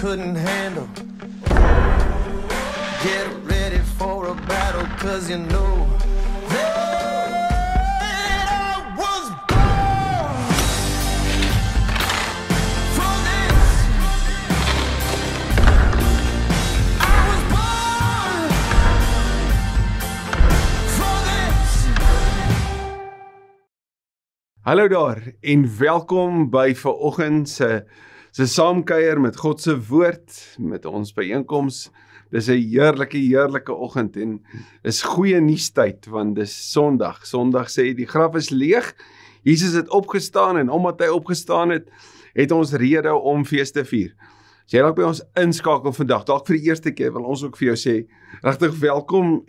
couldn't handle. Get ready for a battle, 'cause you know hallo daar en welkom by vanoggend se saamkuier met God se woord met ons byeenkoms. Dis 'n heerlike oggend en is goeie nuus tyd want dis Sondag. Sondag sê die graf is leeg. Jesus het opgestaan en omdat hy opgestaan het, het ons rede om fees te vier. As jy dalk by ons inskakel vandag, dalk vir die eerste keer, wil ons ook vir jou sê regtig welkom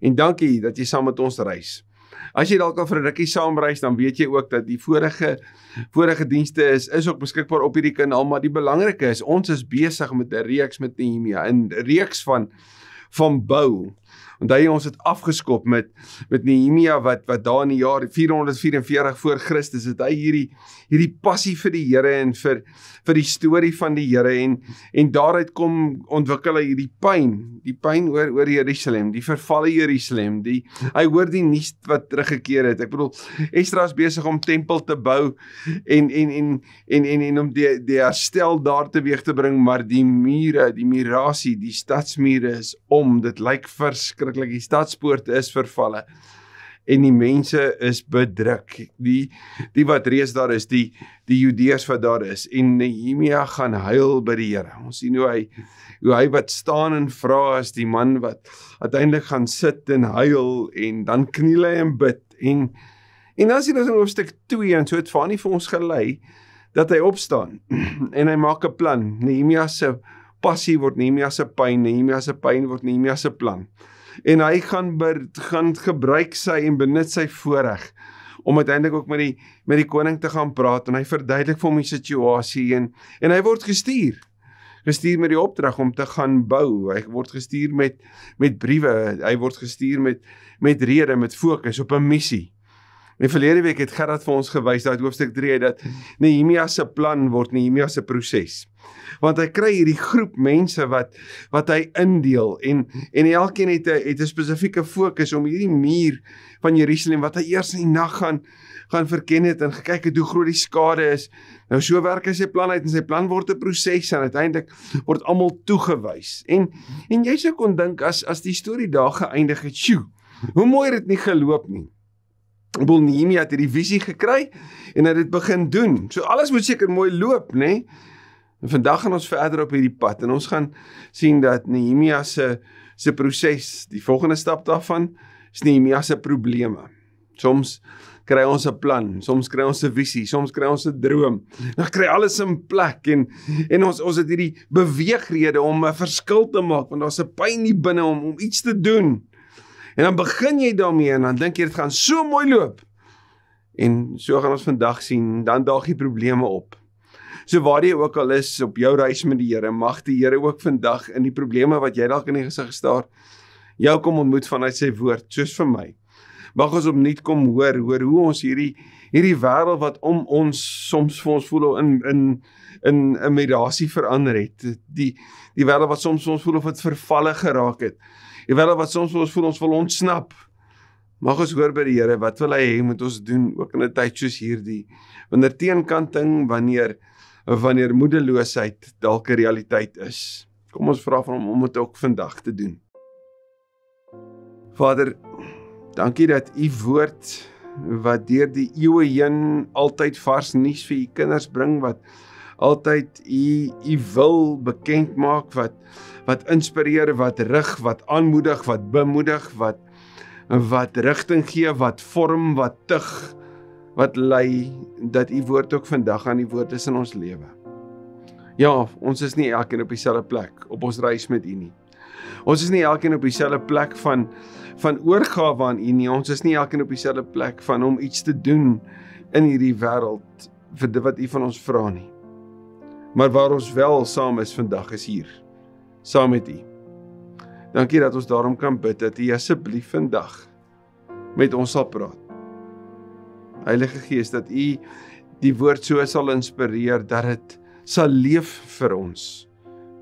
en dankie dat jy saam met ons reis. As jy dalk al vir 'n rukkie saamreis, dan weet jy ook dat die vorige dienste is ook beskikbaar op hierdie kanaal, maar die belangrike is, ons is besig met 'n reeks met Nehemia, 'n reeks van bou. Onthou jy, ons het afgeskop met Nehemia wat daar in die jaar 444 voor Christus het hy hierdie passie vir die Here en vir die storie van die Here en daaruit kom ontwikkel hy hierdie pyn oor Jerusalem, die vervalle Jerusalem, hy hoor die nuus wat teruggekeer het. Ek bedoel, Esdra is besig om tempel te bou en om die herstel daar teweeg te bring, maar die mure, die murasie, die stadsmure is om, dit lyk verskriklik, die stadspoorte is vervalle en die mense is bedruk, die wat reeds daar is, die Judeërs wat daar is, en Nehemia gaan huil by die Here. Ons sien hoe hy wat staan en vra is die man wat uiteindelik gaan sit en huil, en dan kniel hy en bid, en dan sien ons in hoofstuk 2, en so het Fani vir ons gelei, dat hy opstaan, en hy maak 'n plan. Nehemia se passie word Nehemia se pyn, Nehemia se pyn word Nehemia se plan. En hy gaan gebruik sy en benut sy voorreg om uiteindelik ook met die koning te gaan praat, en hy verduidelik vir hom die situasie, en hy word gestuur met die opdrag om te gaan bou. Hy word gestuur met briewe, hy word gestuur met rede, met fokus op 'n missie. En verlede week het Gerard vir ons gewys dat hoofstuk 3 dat Nehemia se plan word Nehemia se proses. Want hy kry hierdie groep mense wat hy indeel en elkeen het 'n spesifieke fokus om hierdie muur van Jerusalem wat hy eers in die nag gaan verken het en gekyk het hoe groot die skade is. Nou so werk hy sy plan uit en sy plan word 'n proses en uiteindelik word almal toegewys. En jy sou kon dink as die storie daar geëindig het, sjoe, hoe mooi het dit nie geloop nie. Nehemia het hierdie visie gekry en hy het dit begin doen. So alles moet seker mooi loop, né? En vandag gaan ons verder op hierdie pad en ons gaan sien dat Nehemia se proses, die volgende stap daarvan, is Nehemia se probleme. Soms kry ons 'n plan, soms kry ons 'n visie, soms kry ons 'n droom. Dan kry alles in plek en ons het hierdie beweegrede om 'n verskil te maak, want daar's 'n pyn hier binne om iets te doen. En dan begin jy daarmee en dan dink jy dit gaan so mooi loop. En so gaan ons vandag sien, dan daag die probleme op. So waar jy ook al is op jou reis met die Here, mag die Here ook vandag in die probleme wat jy dalk in die gesig staar, jou kom ontmoet vanuit sy woord, soos vir my. Mag ons opnuut kom hoor hoe ons hierdie wêreld wat om ons soms vir ons voel in 'n mirasie verander het. Die wêreld wat soms vir ons voel of dit vervalle geraak het. Terwyl wat soms ons voel ons wil ontsnap, mag ons hoor by die Here, wat wil hy hê moet ons doen, ook in 'n tyd soos hierdie, wanneer teenkanting, wanneer moedeloosheid dalk 'n realiteit is. Kom ons vra van hom om dit ook vandag te doen. Vader, dankie dat u woord wat deur die eeue heen altyd vars nuus vir u kinders bring, wat altyd u wil bekend maak, wat inspireer, wat rig, wat aanmoedig, wat bemoedig, wat rigting gee, wat vorm, wat tig, wat lei, dat u woord ook vandag aan die woord is in ons lewe. Ja, ons is nie elkeen op dieselfde plek op ons reis met u nie. Ons is nie elkeen op dieselfde plek van oorgawe aan u nie. Ons is nie elkeen op dieselfde plek van om iets te doen in hierdie wêreld vir dit wat u van ons vra nie. Maar waar ons wel saam is vandag is hier, saam met u. Dankie dat ons daarom kan bid, dat u asseblief vandag met ons sal praat. Heilige Gees, dat u die woord so sal inspireer, dat dit sal leef vir ons,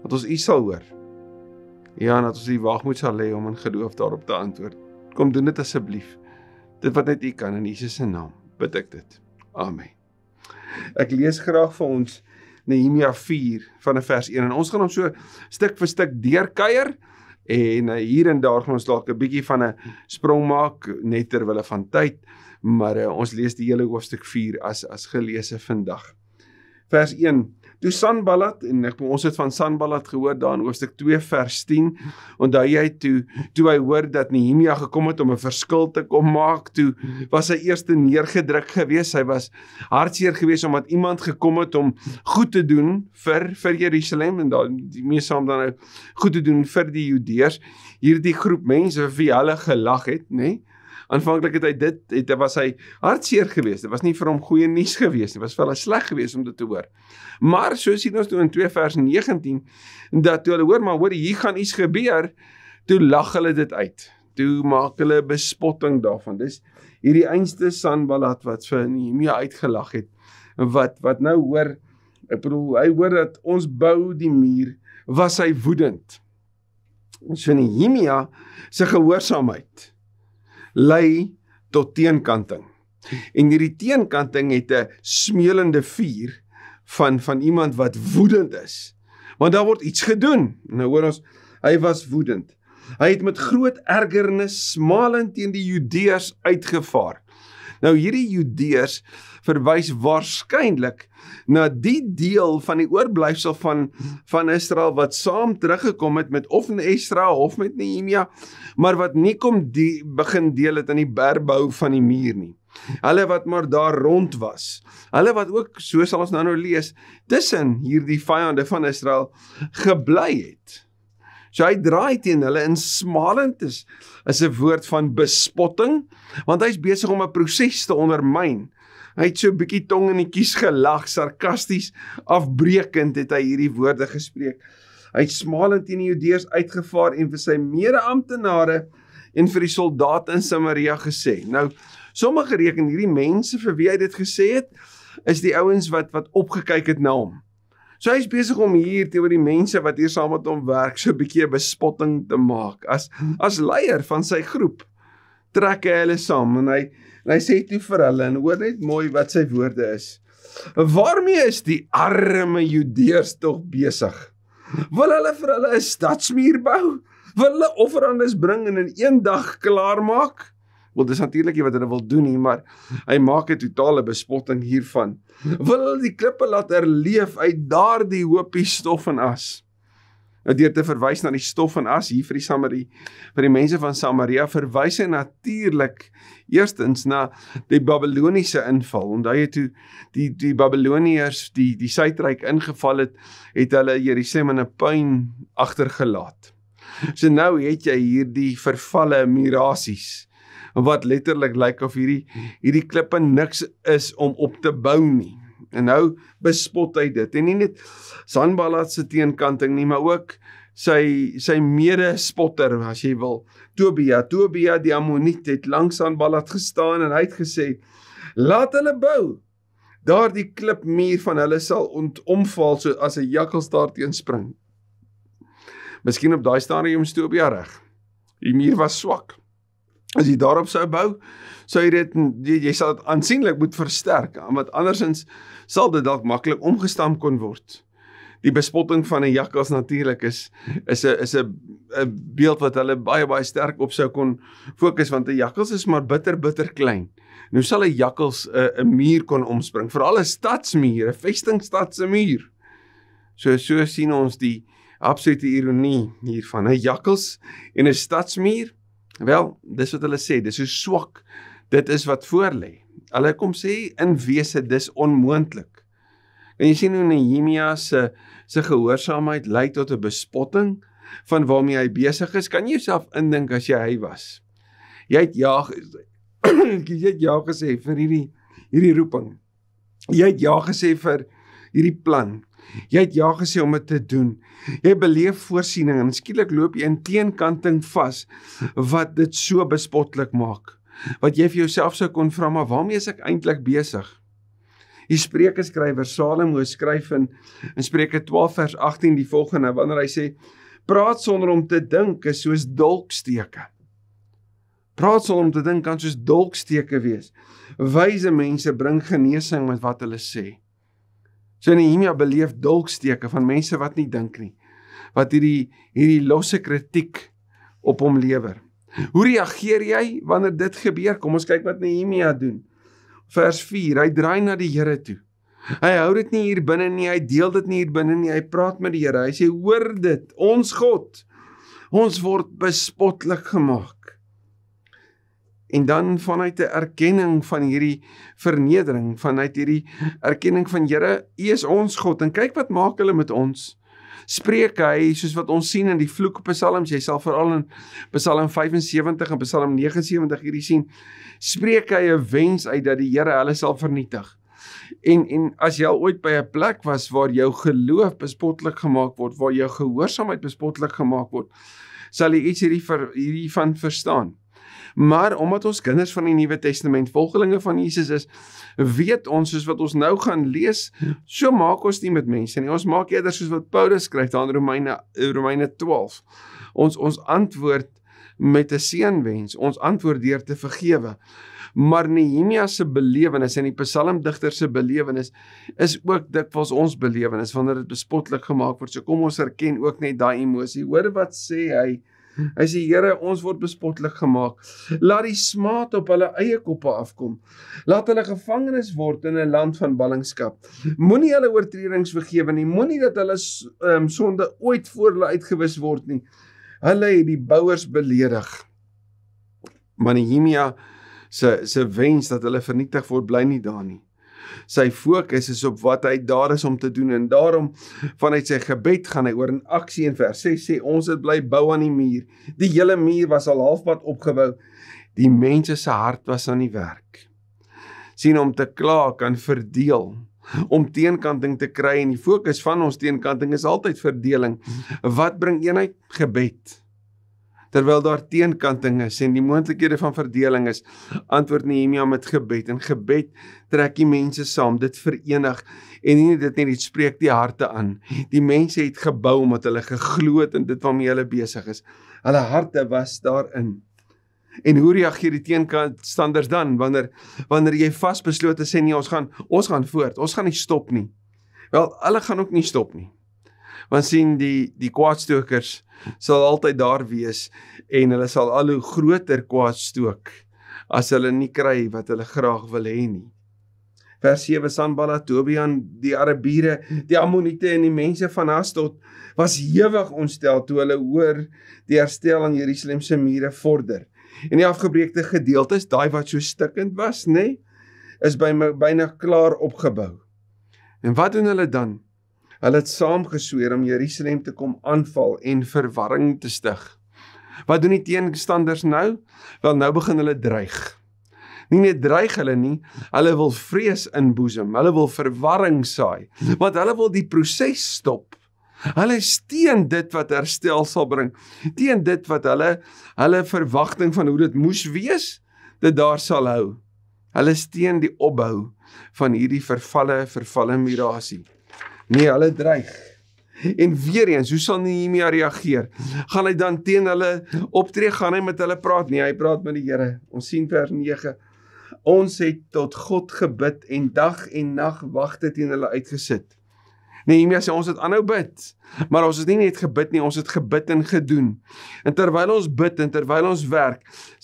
dat ons U sal hoor. Ja, en dat ons die waagmoed sal lê om in geloof daarop te antwoord. Kom doen dit asseblief. Dit wat net U kan, in Jesus se naam bid ek dit. Amen. Ek lees graag vir ons Nehemia 4 vanaf vers 1 en ons gaan hom so stuk vir stuk deurkuier en hier en daar gaan ons dalk 'n bietjie van 'n sprong maak net terwyl van tyd, maar ons lees die hele hoofstuk 4 as geleese vandag. Vers 1. Toe Sanballat, en ons het van Sanballat gehoor daar in hoofstuk 2 vers 10, onthou jy toe hy hoor dat Nehemia gekom het om 'n verskil te kom maak, toe was hy eers neergedruk geweest, hy was hartseer geweest omdat iemand gekom het om goed te doen vir Jerusalem, en die mense saam dan nou goed te doen vir die Judeërs, hierdie groep mense vir hulle gelag het, nê? Aanvanklik was hy hartseer geweest, dit was nie vir hom goeie nuus geweest, dit was vir hulle sleg geweest om dit te hoor. Maar so sien ons toe in 2 vers 19, dat toe hulle hoor, maar hoor, hier gaan iets gebeur, toe lag hulle dit uit, toe maak hulle bespotting daarvan. Dis hierdie einste Sanballat wat vir Nehemia uitgelag het, wat nou hoor, ek bedoel, hy hoor dat ons bou die muur, was hy woedend. Ons vind Nehemia sy gehoorsaamheid lei tot teenkanting. En hierdie teenkanting het 'n smeulende vuur van iemand wat woedend is. Want daar word iets gedoen. Nou hoor ons, hy was woedend. Hy het met groot ergernis smalend teen die Judeërs uitgevaar. Nou hierdie Judeërs verwys waarskynlik na die deel van die oorblyfsel van Israel wat saam teruggekom het met of Esra of met Nehemia, maar wat nie begin deel het in die herbou van die muur nie. Hulle wat maar daar rond was, hulle wat ook, so sal ons nou lees, tussen hierdie vyande van Israel gebly het. So hy draai teen hulle en smalend is 'n woord van bespotting, want hy is besig om 'n proses te ondermyn. Hy het so 'n bietjie tong in die kies gelag, sarkasties, afbreekend het hy hierdie woorde gespreek. Hy het smalend teen die Judeërs uitgevaar en vir sy mede-amptenare en vir die soldate in Samaria gesê. Nou, sommige reken hierdie mense vir wie hy dit gesê het, is die ouens wat opgekyk het na hom. So hy is besig om hier teenoor die mense wat hier saam met hom werk, so 'n bietjie bespotting te maak. As leier van sy groep trek hy hulle saam en hy sê toe vir hulle, en hoor net mooi wat sy woorde is. Waarmee is die arme Judeërs tog besig? Wil hulle vir hulle 'n stadsmuur bou? Wil hulle offerandes bring en in een dag klaar maak? Wel, dis natuurlik nie wat hulle wil doen nie, maar hy maak 'n totale bespotting hiervan. Wil hulle die klippe laat herleef uit daardie hoopie stof en as? Nou, deur te verwys na die stof en as hier vir die mense van Samaria, verwys hy natuurlik eerstens na die Babiloniese inval. Onthou jy toe die Babiloniërs die suidryk ingeval het, het hulle Jerusalem in 'n puin agtergelaat. So nou het jy hier die vervalle murasies, wat letterlik lyk of hierdie klippe niks is om op te bou nie. En nou bespot hy dit. En nie net Sanballat se teenkanting nie, maar ook sy mede-spotter, as jy wil, Tobia die Ammoniet, het langs Sanballat gestaan en hy het gesê, laat hulle bou. Daardie klipmuur van hulle sal omval so as 'n jakkals daarteen spring. Miskien op daai stadium is Tobia reg. Die muur was swak. As jy daarop sou bou, jy sal dit aansienlik moet versterk, want andersins sal dit dalk maklik omgestamp kon word. Die bespotting van 'n jakkals natuurlik is 'n beeld wat hulle baie baie sterk op sou kon fokus, want 'n jakkals is maar bitter bitter klein. Nou sal 'n jakkals 'n muur kon omspring, veral 'n stadsmuur, 'n vestingstadsmuur. So sien ons die absolute ironie hiervan, 'n jakkals en 'n stadsmuur. Wel, dis wat hulle sê, dis so swak, dit is wat voorlê. Hulle kom sê, in wese, dis onmoontlik. En jy sien hoe Nehemia se gehoorsaamheid lei tot 'n bespotting van waarmee hy besig is. Kan jy jouself indink as jy hy was? Jy het ja gesê vir hierdie roeping. Jy het ja gesê vir hierdie plan. Jy het ja gesê om dit te doen. Jy beleef voorsiening en skielik loop jy in teenkanting vas wat dit so bespotlik maak. Wat jy vir jouself sou kon vra, maar waarmee is ek eintlik besig? Die Spreuke skrywer Salomo skryf in Spreuke 12 vers 18 die volgende, wanneer hy sê, praat sonder om te dink is soos dolksteke. Praat sonder om te dink kan soos dolksteke wees. Wyse mense bring genesing met wat hulle sê. So Nehemia beleef dolksteke van mense wat nie dink nie, wat hierdie losse kritiek op hom lewer. Hoe reageer jy wanneer dit gebeur? Kom ons kyk wat Nehemia doen. Vers 4, hy draai na die Here toe. Hy hou dit nie hier binne nie, hy deel dit nie hier binne nie, hy praat met die Here. Hy sê, hoor dit, ons God, ons word bespotlik gemaak. En dan vanuit die erkenning van hierdie vernedering, vanuit hierdie erkenning van Here, U is ons God. En kyk wat maak hulle met ons. Spreek hy, soos wat ons sien in die vloek psalms, jy sal veral in psalm 75 en psalm 79 hierdie sien, spreek hy 'n wens uit dat die Here hulle sal vernietig. En as jy al ooit by 'n plek was waar jou geloof bespotlik gemaak word, waar jou gehoorsaamheid bespotlik gemaak word, sal jy iets hiervan verstaan. Maar omdat ons kinders van die Nuwe Testament, volgelinge van Jesus is, weet ons, soos wat ons nou gaan lees, so maak ons nie met mense nie. Ons maak eerder soos wat Paulus skryf daar in Romeine 12. Ons antwoord met 'n seënwens, ons antwoord deur te vergewe. Maar Nehemia se belewenis en die psalmdigter se belewenis is ook dikwels ons belewenis wanneer dit bespotlik gemaak word. So kom ons erken ook net daai emosie. Hoor wat sê hy? Hy sê, Here, ons word bespotlik gemaak. Laat die smaad op hulle eie koppe afkom. Laat hulle gevangenes word in 'n land van ballingskap. Moenie hulle oortredings vergewe nie. Moenie dat hulle sonde ooit voor hulle uitgewis word nie. Hulle het die bouers beledig. Maar Nehemia se wens dat hulle vernietig word, bly nie daar nie. Sy fokus is op wat hy daar is om te doen en daarom vanuit sy gebed gaan hy oor in aksie in vers 6 sê, ons het bly bou aan die muur. Die hele muur was al halfpad opgebou. Die mense se hart was aan die werk. Sien, om te kla kan verdeel, om teenkanting te kry en die fokus van ons teenkanting is altyd verdeling. Wat bring eenheid? Gebed. Terwyl daar teenkanting is en die moontlikhede van verdeling is, antwoord Nehemia met gebed. En gebed trek die mense saam, dit verenig. En nie dit nie, dit spreek die harte aan. Die mense het gebou omdat hulle geglo het in dit waarmee hulle besig is. Hulle harte was daarin. En hoe reageer die teenstanders dan, wanneer jy vasbeslote sê nie, ons gaan voort, ons gaan nie stop nie. Wel, hulle gaan ook nie stop nie. Want sien, die kwaadstokers sal altyd daar wees en hulle sal al hoe groter kwaadstook as hulle nie kry wat hulle graag wil hê nie. Vers 7, Sanballat, Tobian, die Arabiere, die Ammoniete en die mense van Asdod was hewig ontstel toe hulle hoor die herstel aan Jerusalem se mure vorder. En die afgebreekte gedeeltes, daai wat so stikkend was, nê, is byna klaar opgebou. En wat doen hulle dan? Hulle het saamgesweer om Jerusalem te kom aanval en verwarring te stig. Wat doen die teenstanders nou? Wel, nou begin hulle dreig. Nie net dreig hulle nie, hulle wil vrees inboesem, hulle wil verwarring saai, want hulle wil die proses stop. Hulle is teen dit wat herstel sal bring, teen dit wat hulle verwagting van hoe dit moes wees, dit daar sal hou. Hulle is teen die opbou van hierdie vervalle murasie. Nee, hulle dreig. En weer eens, hoe sal Nehemia reageer? Gaan hy dan teen hulle optree? Gaan hy met hulle praat? Nee, hy praat met die Here. Ons sien vers 9. Ons het tot God gebid en dag en nag wagte teen hulle uitgesit. Nehemia sê, ons het aanhou bid. Maar ons het nie net gebid nie, ons het gebid en gedoen. En terwyl ons bid en terwyl ons werk,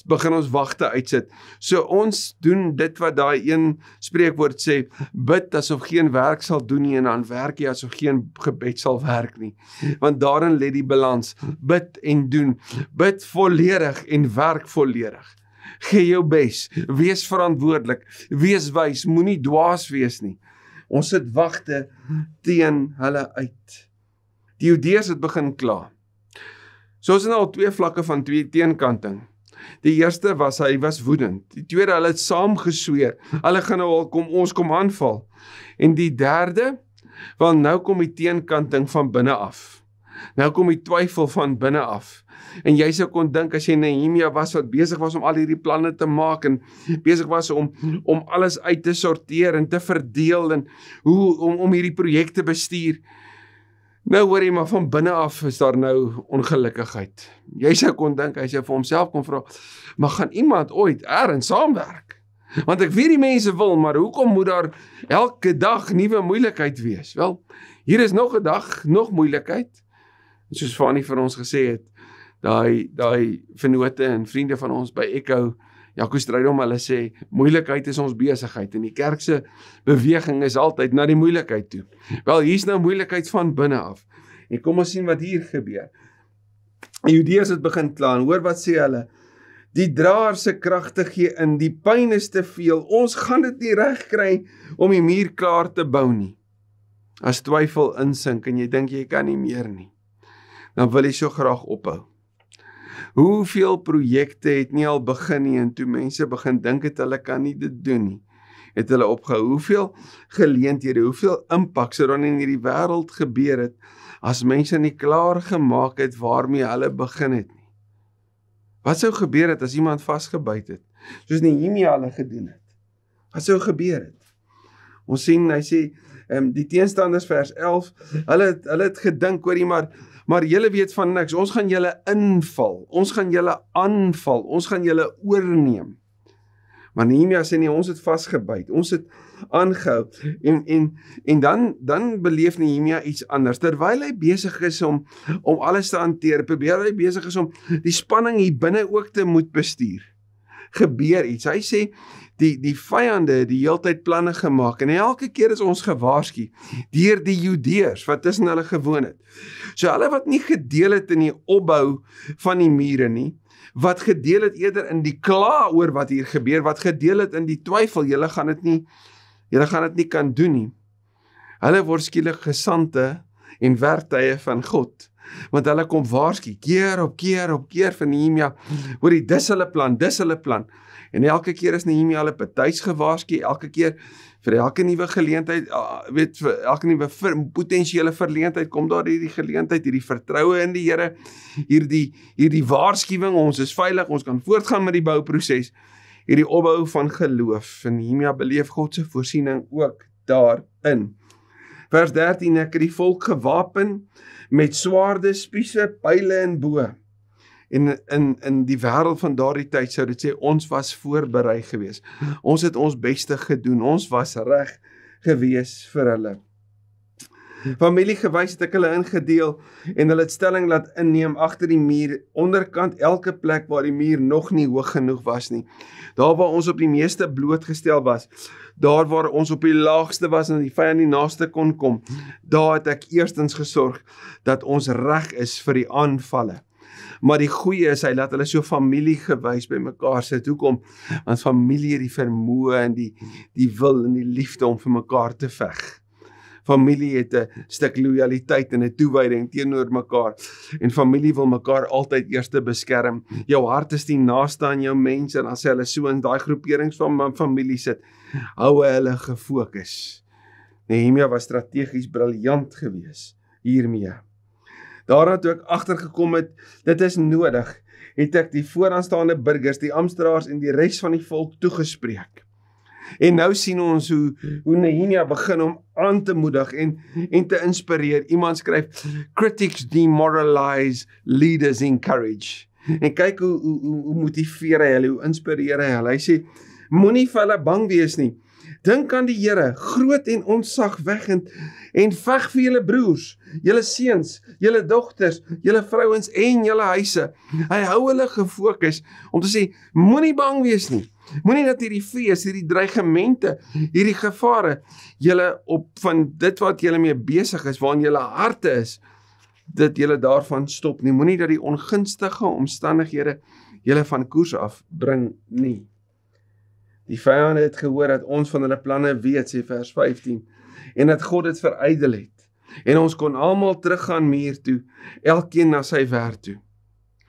begin ons wagte uitsit. So ons doen dit wat daai een spreekwoord sê, bid asof geen werk sal doen nie en dan werk jy asof geen gebed sal werk nie. Want daarin lê die balans, bid en doen, bid volledig en werk volledig. Gee jou bes, wees verantwoordelik, wees wys, moenie dwaas wees nie. Ons sit wagte teen hulle uit. Die Judeërs het begin kla. So ons het al twee vlakke van twee teenkanting. Die eerste was, hy was woedend. Die tweede, hulle het saamgesweer. Hulle gaan nou al ons kom aanval. En die derde, wel nou kom die teenkanting van binne af. Nou kom die twyfel van binne af. En jy sou kon dink as jy Nehemia was wat besig was om al hierdie planne te maak en besig was om alles uit te sorteer en te verdeel en hoe om hierdie projek te bestuur. Nou hoor jy maar van binne af is daar nou ongelukkigheid. Jy sou kon dink as jy vir homself kon vra, maar gaan iemand ooit ergens saamwerk? Want ek weet die mense wil, maar hoekom moet daar elke dag nuwe moeilikheid wees? Wel, hier is nog 'n dag, nog moeilikheid. Soos Fanny vir ons gesê het, daai vennote en vriende van ons by Ekko, Jaco Strydom, hulle sê, moeilikheid is ons besigheid en die kerk se beweging is altyd na die moeilikheid toe. Wel, hier's nou moeilikheid van binne af. En kom ons sien wat hier gebeur. Die Judeërs het begin kla, hoor wat sê hulle? Die draer se kragte gee in, die pyn is te veel, ons gaan dit nie reg kry om die muur klaar te bou nie. As twyfel insink en jy dink jy kan nie meer nie, dan wil jy so graag ophou. Hoeveel projekte het nie al begin nie en toe mense begin dink het hulle kan nie dit doen nie, het hulle opgehou. Hoeveel geleenthede, hoeveel impak sou dan in hierdie wêreld gebeur het, as mense nie klaar gemaak het waarmee hulle begin het nie. Wat sou gebeur het as iemand vasgebyt het, soos Nehemia hulle gedoen het? Wat sou gebeur het? Ons sien, hy sê, die teenstanders vers 11, hulle het gedink, hoorie, maar julle weet van niks, ons gaan julle inval, ons gaan julle aanval, ons gaan julle oorneem. Maar Nehemia sê nie, ons het vasgebyt, ons het aangehou, en dan beleef Nehemia iets anders. Terwyl hy besig is om alles te hanteer, probeer hy besig is om die spanning hier binne ook te moet bestuur. Gebeur iets. Hy sê, die vyande die heeltyd planne gemaak, en elke keer is ons gewaarsku deur die Judeërs wat tussen hulle gewoon het. So hulle wat nie gedeel het in die opbou van die mure nie, wat gedeel het eerder in die kla oor wat hier gebeur, wat gedeel het in die twyfel, julle gaan dit nie kan doen nie. Hulle word skielik gesandte en werktuie van God, want hulle kom waarsku keer op keer van Nehemia, oor die dis hulle plan, en elke keer is Nehemia hulle betyds gewaarsku, elke keer vir elke nuwe geleentheid, vir elke nuwe potensiële verleentheid kom daar hierdie geleentheid, hierdie vertroue in die Here, hierdie waarskuwing, ons is veilig, ons kan voortgaan met die bouproses, hierdie opbou van geloof. En Nehemia beleef God se voorsiening ook daarin. Vers 13, ek het die volk gewapen met swaarde, spiese, pyle en bo. En in die wêreld van daardie tyd sou dit sê, ons was voorberei gewees. Ons het ons beste gedoen, ons was reg gewees vir hulle. Familiegewys het ek hulle ingedeel en hulle het stelling laat inneem agter die muur, onderkant elke plek waar die muur nog nie hoog genoeg was nie. Daar waar ons op die meeste blootgestel was, daar waar ons op die laagste was en die vyand die naaste kon kom, daar het ek eerstens gesorg dat ons reg is vir die aanvalle. Maar die goeie is, hy laat hulle so familiegewys by mekaar sit. Hoekom? Want familie het die vermoë en die wil en die liefde om vir mekaar te veg. Familie het 'n stuk lojaliteit en 'n toewyding teenoor mekaar. En familie wil mekaar altyd eerste beskerm. Jou hart is die naaste aan jou mense, en as hulle so in daai groeperings van familie sit, hou hulle gefokus. Nehemia was strategies briljant geweest hiermee. Daarna toe ek agtergekom het, dit is nodig, het ek die vooraanstaande burgers, die amptdraers en die res van die volk toegespreek. En nou sien ons hoe Nehemia begin om aan te moedig en te inspireer. Iemand skryf, critics demoralize, leaders encourage. En kyk hoe motiveer hy hulle, hoe inspireer hy hulle. Hy sê, moenie vir hulle bang wees nie. Dink aan die Here, groot en onsagwekkend, en veg vir julle broers, julle seuns, julle dogters, julle vrouens en julle huise. Hy hou hulle gefokus om te sê, moenie bang wees nie. Moenie dat hierdie vrees, hierdie dreigemente, hierdie gevare julle op van dit wat julle mee besig is, waaraan julle harte is, dat julle daarvan stop nie. Moenie dat die ongunstige omstandighede julle van koers af bring nie. Die vyande het gehoor dat ons van hulle planne weet, sê vers 15, en dat God dit verydel het, en ons kon almal teruggaan muur toe, elkeen na sy werk toe.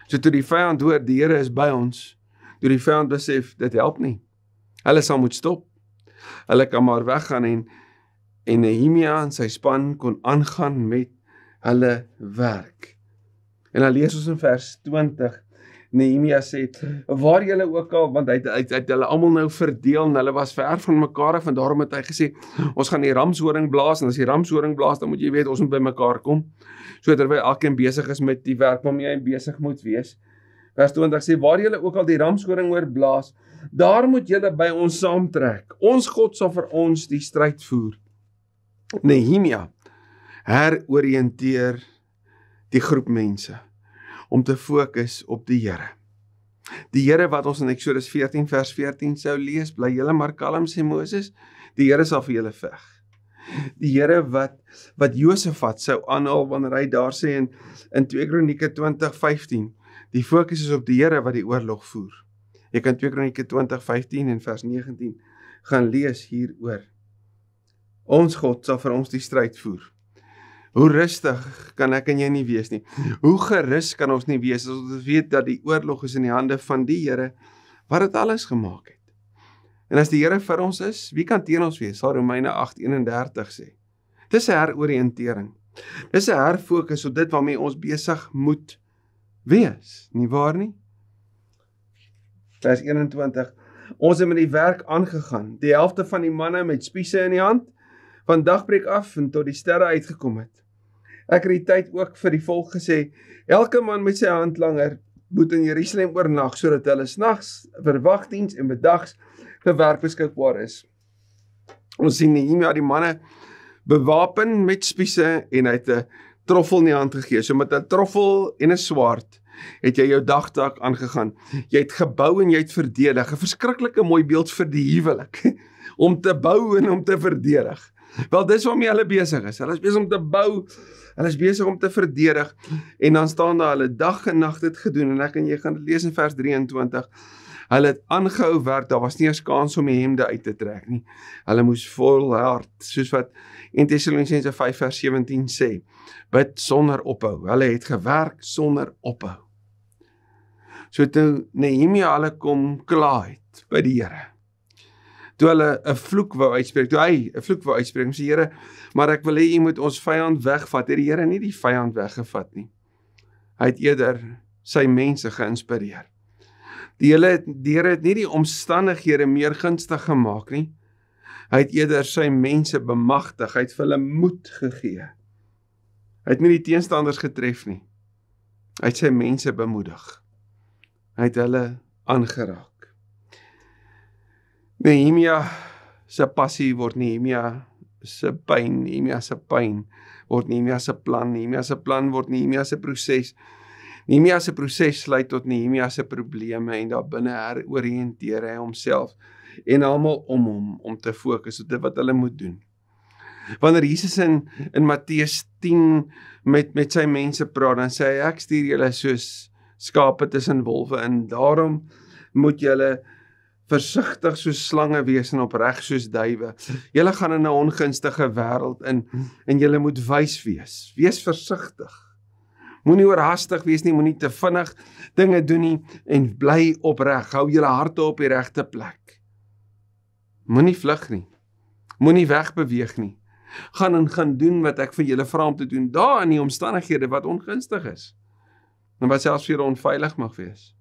So toe die vyand hoor, die Here is by ons, toe die vyand besef, dit help nie. Hulle sal moet stop. Hulle kan maar weggaan en Nehemia en sy span kon aangaan met hulle werk. En dan lees ons in vers 20, Nehemia sê, waar julle ook al, want hy het hulle almal nou verdeel, en hulle was ver van mekaar af, en daarom het hy gesê, ons gaan die ramshoring blaas, en as die ramshoring blaas, dan moet jy weet, ons moet by mekaar kom, so terwyl elkeen besig is met die werk, waarmee hy besig moet wees. Vers 20 sê, waar julle ook al die ramshoring oor blaas, daar moet julle by ons saamtrek, ons God sal vir ons die stryd voer. Nehemia heroriënteer die groep mense, om te fokus op die Here. Die Here wat ons in Eksodus 14 vers 14 sou lees, bly julle maar kalm, sê Moses, die Here sal vir julle veg. Die Here wat Josafat sou aanhaal, wanneer hy daar sê in 2 Kronieke 20:15, die fokus is op die Here wat die oorlog voer. Jy kan 2 Kronieke 20:15 en vers 19 gaan lees hieroor. Ons God sal vir ons die stryd voer. Hoe rustig kan ek en jy nie wees nie? Hoe gerus kan ons nie wees as ons weet dat die oorlog is in die hande van die Here wat dit alles gemaak het? En as die Here vir ons is, wie kan teen ons wees? Sal Romeine 8:31 sê. Dis 'n heroriëntering. Dis 'n herfokus op dit waarmee ons besig moet wees, nie waar nie? Vers 21. Ons het met die werk aangegaan, die helfte van die manne met spiese in die hand, van dagbreek af en tot die sterre uitgekom het. Ek het die tyd ook vir die volk gesê, elke man met sy handlanger moet in Jerusalem oornag, sodat hulle 's nags vir wagdiens en bedags vir werk beskikbaar is. Ons sien Nehemia die manne bewapen met spiese en hy het 'n troffel in die hand gegee. So met 'n troffel en 'n swaard het jy jou dagtaak aangegaan. Jy het gebou en jy het verdedig. 'n verskriklike mooi beeld vir die huwelik, om te bou en om te verdedig. Wel, dis waarmee hulle besig is. Hulle is besig om te bou, hulle is besig om te verdedig, en dan staan daar hulle dag en nag dit gedoen, en ek en jy gaan dit lees in vers 23. Hulle het aangehou werk, daar was nie eens kans om die hemde uit te trek nie. Hulle moes volhard, soos wat in Tessalonisense 5 vers 17 sê, bid sonder ophou. Hulle het gewerk sonder ophou. So toe Nehemia hulle kom kla het by die Here, toe hulle 'n vloek wou uitspreek, sê die Here, maar ek wil hê jy moet ons vyand wegvat, het die Here nie die vyand weggevat nie. Hy het eerder sy mense geïnspireer. Die Here het nie die omstandighede meer gunstig gemaak nie, hy het eerder sy mense bemagtig, hy het vir hulle moed gegee. Hy het nie die teenstanders getref nie, hy het sy mense bemoedig, hy het hulle aangeraak. Nehemia se passie word Nehemia se pyn, Nehemia se pyn word Nehemia se plan, Nehemia se plan word Nehemia se proses. Nehemia se proses lei tot Nehemia se probleme, en daar binne heroriënteer hy homself en almal om hom om te fokus op dit wat hulle moet doen. Wanneer Jesus in Matteus 10 met sy mense praat, dan sê hy, ek stuur julle soos skape tussen wolwe in, daarom moet julle versigtig soos slange wees en opreg soos duwe. Julle gaan in 'n ongunstige wêreld in, en julle moet wys wees. Wees versigtig. Moenie oorhaastig wees nie, moenie te vinnig dinge doen nie, en bly opreg. Hou julle harte op die regte plek. Moenie vlug nie. Moenie wegbeweeg nie. Gaan en gaan doen wat ek vir julle vra om te doen, daar in die omstandighede wat ongunstig is, en wat selfs vir onveilig mag wees.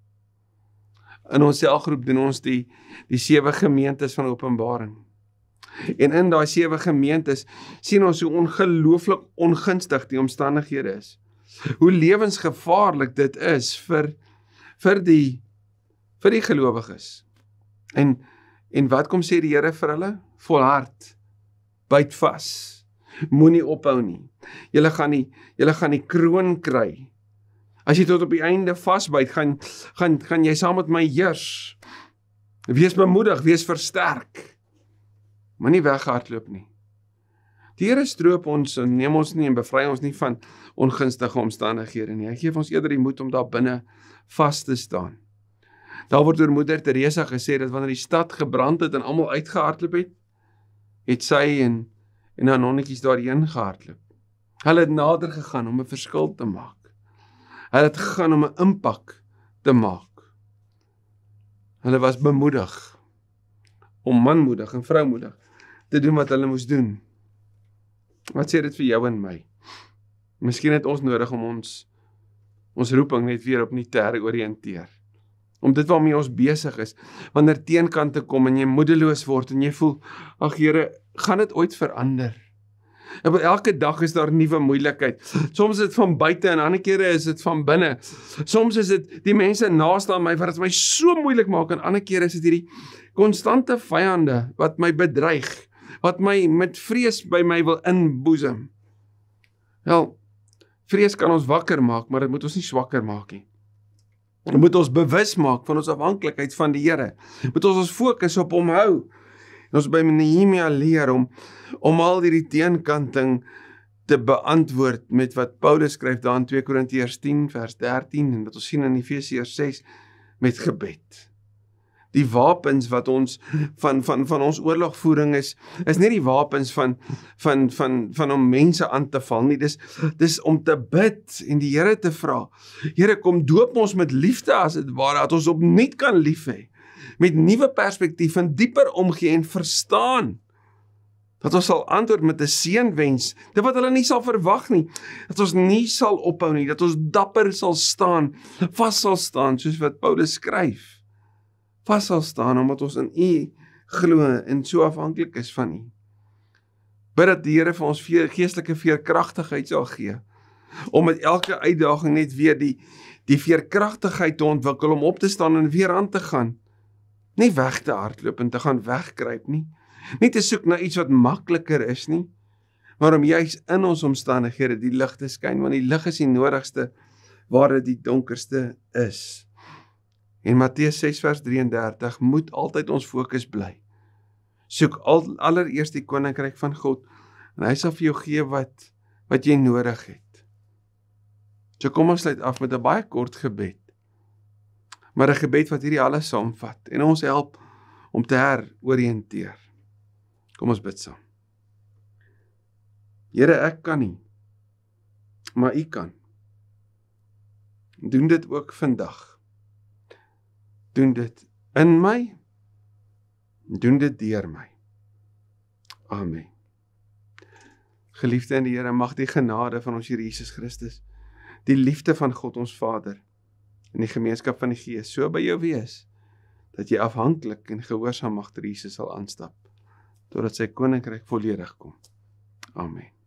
In ons selgroep doen ons die 7 gemeentes van Openbaring. En in daai 7 gemeentes sien ons hoe ongelooflik ongunstig die omstandighede is. Hoe lewensgevaarlik dit is vir die gelowiges. En wat kom sê die Here vir hulle? Volhard. Byt vas. Moenie ophou nie. Julle gaan die kroon kry. As jy tot op die einde vasbyt, gaan jy saam met my heers. Wees bemoedig, wees versterk. Maar nie weghardloop nie. Die Here stroop ons en neem ons nie en bevry ons nie van ongunstige omstandighede nie. Hy gee ons eerder die moed om daar binne vas te staan. Daar word deur moeder Teresa gesê dat wanneer die stad gebrand het en almal uitgehardloop het, het sy en haar nonnetjies daarheen gehardloop. Hulle het nader gegaan om 'n verskil te maak. Hulle het gegaan om 'n impak te maak. Hulle was bemoedig om manmoedig en vroumoedig te doen wat hulle moes doen. Wat sê dit vir jou en my? Miskien het ons nodig om ons roeping net weer opnuut te heroriënteer. Om dit waarmee ons besig is, wanneer teenkante kom en jy moedeloos word en jy voel, ag Here, gaan dit ooit verander? En elke dag is daar nuwe moeilikheid. Soms is dit van buite en ander kere is dit van binne. Soms is dit die mense naast aan my wat dit my so moeilik maak en ander kere is dit hierdie konstante vyande wat my bedreig, wat my met vrees by my wil inboesem. Wel, vrees kan ons wakker maak, maar dit moet ons nie swakker maak nie. Dit moet ons bewus maak van ons afhanklikheid van die Here. Moet ons ons fokus op hom hou. En ons by Nehemia leer om al hierdie teenkanting te beantwoord met wat Paulus skryf daar in 2 Korintiërs 10 vers 13 en wat ons sien in Efesiërs 6 met gebed. Die wapens wat ons van ons oorlogvoering is nie die wapens van om mense aan te val nie, dis om te bid en die Here te vra. Here, kom doop ons met liefde as het ware, dat ons opnuut kan lief hê. Met nuwe perspektief en dieper omgee en verstaan dat ons sal antwoord met 'n seënwens, dit wat hulle nie sal verwag nie, dat ons nie sal ophou nie, dat ons dapper sal staan, vas sal staan soos wat Paulus skryf, vas sal staan omdat ons in U glo en so afhanklik is van U. Bid dat die Here vir ons geestelike veerkragtigheid sal gee, om met elke uitdaging net weer die veerkragtigheid te ontwikkel, om op te staan en weer aan te gaan. Nie weg te hardloop en te gaan wegkruip nie. Nie te soek na iets wat makliker is nie. Maar om juist in ons omstandighede die lig te skyn, want die lig is die nodigste waar dit die donkerste is. En Matteus 6 vers 33 moet altyd ons fokus bly. Soek allereerst die koninkryk van God en hy sal vir jou gee wat jy nodig het. So kom ons sluit af met 'n baie kort gebed. Maar 'n gebed wat hierdie alles saamvat en ons help om te heroriënteer. Kom ons bid saam. Here, ek kan nie, maar U kan. Doen dit ook vandag. Doen dit in my. Doen dit deur my. Amen. Geliefde in die Here, mag die genade van ons Here Jesus Christus, die liefde van God ons Vader, en die gemeenskap van die Gees so by jou wees, dat jy afhanklik en gehoorsaam agter Jesus sal aanstap, totdat sy koninkryk volledig kom. Amen.